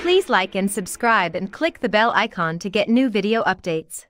Please like and subscribe and click the bell icon to get new video updates.